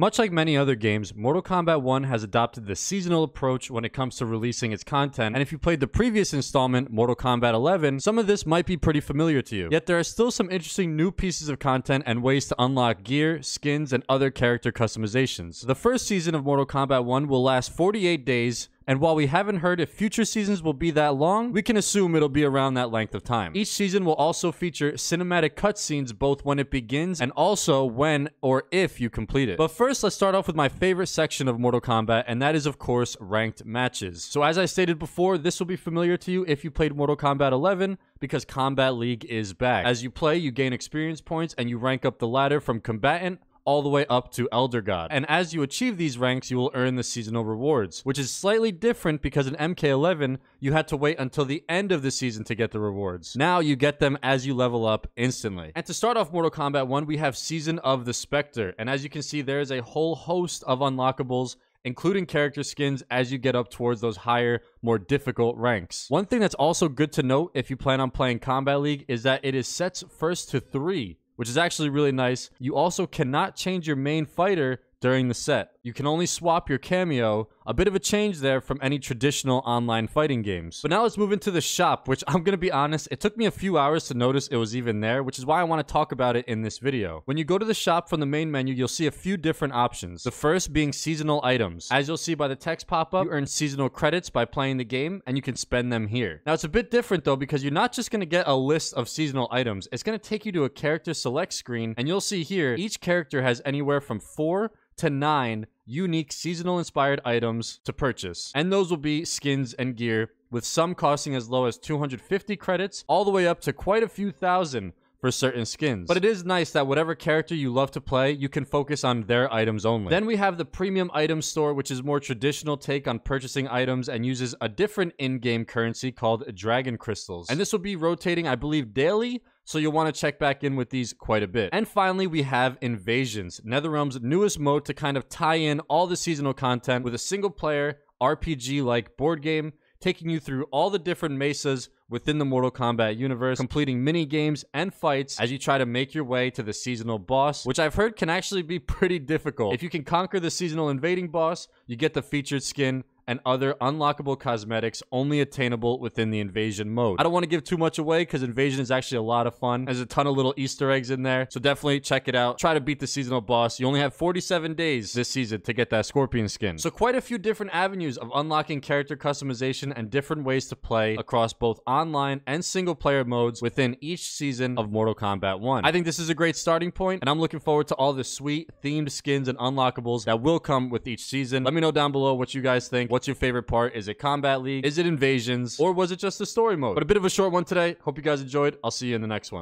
Much like many other games, Mortal Kombat 1 has adopted the seasonal approach when it comes to releasing its content, and if you played the previous installment, Mortal Kombat 11, some of this might be pretty familiar to you. Yet there are still some interesting new pieces of content and ways to unlock gear, skins, and other character customizations. The first season of Mortal Kombat 1 will last 48 days, and while we haven't heard if future seasons will be that long, we can assume it'll be around that length of time. Each season will also feature cinematic cutscenes both when it begins and also when or if you complete it. But first, let's start off with my favorite section of Mortal Kombat, and that is, of course, ranked matches. So as I stated before, this will be familiar to you if you played Mortal Kombat 11, because Kombat League is back. As you play, you gain experience points and you rank up the ladder from combatant all the way up to Elder God. And as you achieve these ranks, you will earn the seasonal rewards, which is slightly different because in MK11, you had to wait until the end of the season to get the rewards. Now you get them as you level up instantly. And to start off Mortal Kombat 1, we have Season of the Spectre. And as you can see, there is a whole host of unlockables, including character skins, as you get up towards those higher, more difficult ranks. One thing that's also good to note if you plan on playing Kombat League is that it is sets first to 3. Which is actually really nice. You also cannot change your main fighter during the set. You can only swap your cameo, a bit of a change there from any traditional online fighting games. But now let's move into the shop, which I'm gonna be honest, it took me a few hours to notice it was even there, which is why I wanna talk about it in this video. When you go to the shop from the main menu, you'll see a few different options. The first being seasonal items. As you'll see by the text pop-up, you earn seasonal credits by playing the game and you can spend them here. Now it's a bit different though, because you're not just gonna get a list of seasonal items. It's gonna take you to a character select screen, and you'll see here, each character has anywhere from 4 to 9 unique seasonal inspired items to purchase, and those will be skins and gear, with some costing as low as 250 credits all the way up to quite a few thousand for certain skins. But it is nice that whatever character you love to play, you can focus on their items only. Then we have the premium item store, which is more traditional take on purchasing items and uses a different in-game currency called Dragon Crystals, and this will be rotating, I believe, daily, so you'll want to check back in with these quite a bit. And finally, we have Invasions, NetherRealm's newest mode to kind of tie in all the seasonal content with a single player RPG-like board game, taking you through all the different mesas within the Mortal Kombat universe, completing mini games and fights as you try to make your way to the seasonal boss, which I've heard can actually be pretty difficult. If you can conquer the seasonal invading boss, you get the featured skin and other unlockable cosmetics only attainable within the Invasion mode. I don't want to give too much away because Invasion is actually a lot of fun. There's a ton of little Easter eggs in there, so definitely check it out. Try to beat the seasonal boss. You only have 47 days this season to get that Scorpion skin. So quite a few different avenues of unlocking character customization and different ways to play across both online and single player modes within each season of Mortal Kombat 1. I think this is a great starting point, and I'm looking forward to all the sweet themed skins and unlockables that will come with each season. Let me know down below what you guys think. What's your favorite part? Is it Kombat League? Is it Invasions? Or was it just the story mode? But a bit of a short one today. Hope you guys enjoyed. I'll see you in the next one.